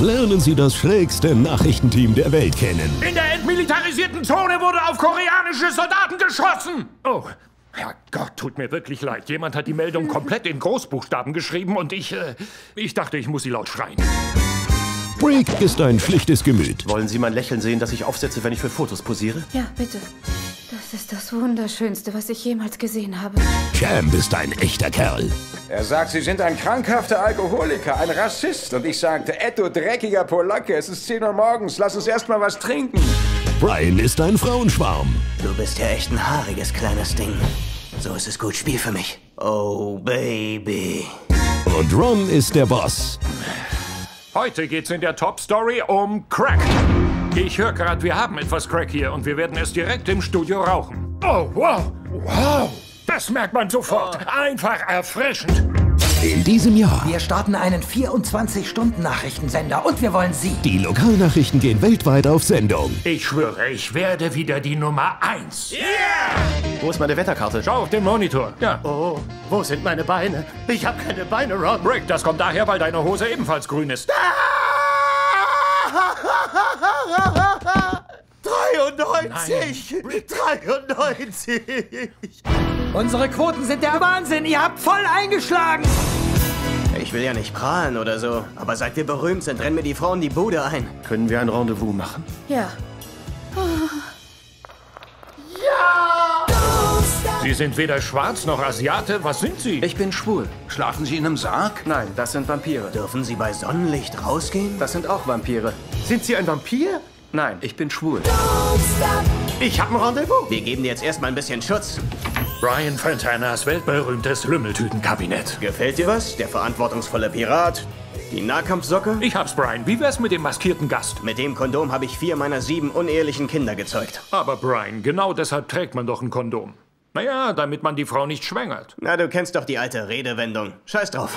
lernen Sie das schrägste Nachrichtenteam der Welt kennen. In der entmilitarisierten Zone wurde auf koreanische Soldaten geschossen! Oh, Herrgott, tut mir wirklich leid. Jemand hat die Meldung komplett in Großbuchstaben geschrieben und ich dachte, ich muss sie laut schreien. Freak ist ein schlichtes Gemüt. Wollen Sie mein Lächeln sehen, das ich aufsetze, wenn ich für Fotos posiere? Ja, bitte. Das ist das Wunderschönste, was ich jemals gesehen habe. Champ ist ein echter Kerl. Er sagt, Sie sind ein krankhafter Alkoholiker, ein Rassist. Und ich sagte, Etto, dreckiger Polacke, es ist 10 Uhr morgens, lass uns erstmal was trinken. Brian ist ein Frauenschwarm. Du bist ja echt ein haariges kleines Ding. So ist es gut, Spiel für mich. Oh, Baby. Und Ron ist der Boss. Heute geht's in der Top-Story um Crack. Ich höre gerade, wir haben etwas Crack hier und wir werden es direkt im Studio rauchen. Oh, wow! Wow! Das merkt man sofort. Einfach erfrischend. In diesem Jahr. Wir starten einen 24-Stunden-Nachrichtensender und wir wollen Sie. Die Lokalnachrichten gehen weltweit auf Sendung. Ich schwöre, ich werde wieder die Nummer 1. Yeah! Wo ist meine Wetterkarte? Schau auf den Monitor. Ja. Oh. Wo sind meine Beine? Ich habe keine Beine, Ron. Rick, das kommt daher, weil deine Hose ebenfalls grün ist. 93! Nein. 93! Unsere Quoten sind der Wahnsinn! Ihr habt voll eingeschlagen! Ich will ja nicht prahlen oder so, aber seit wir berühmt sind, rennen mir die Frauen die Bude ein. Können wir ein Rendezvous machen? Ja. Sie sind weder schwarz noch Asiate. Was sind Sie? Ich bin schwul. Schlafen Sie in einem Sarg? Nein, das sind Vampire. Dürfen Sie bei Sonnenlicht rausgehen? Das sind auch Vampire. Sind Sie ein Vampir? Nein, ich bin schwul. Ich habe ein Rendezvous. Wir geben dir jetzt erstmal ein bisschen Schutz. Brian Fantanas weltberühmtes Lümmeltütenkabinett. Gefällt dir was? Der verantwortungsvolle Pirat? Die Nahkampfsocke? Ich hab's, Brian. Wie wär's mit dem maskierten Gast? Mit dem Kondom habe ich 4 meiner 7 unehelichen Kinder gezeugt. Aber Brian, genau deshalb trägt man doch ein Kondom. Naja, damit man die Frau nicht schwängert. Na, du kennst doch die alte Redewendung. Scheiß drauf.